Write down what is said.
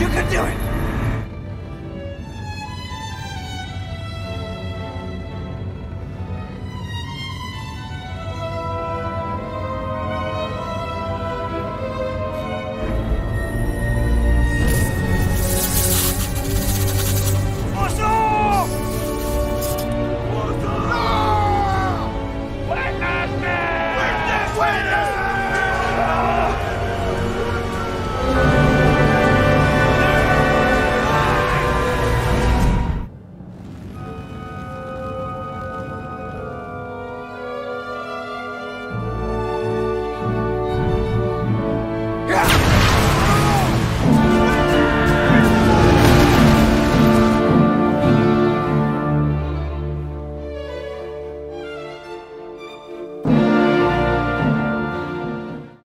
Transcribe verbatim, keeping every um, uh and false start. You can do it!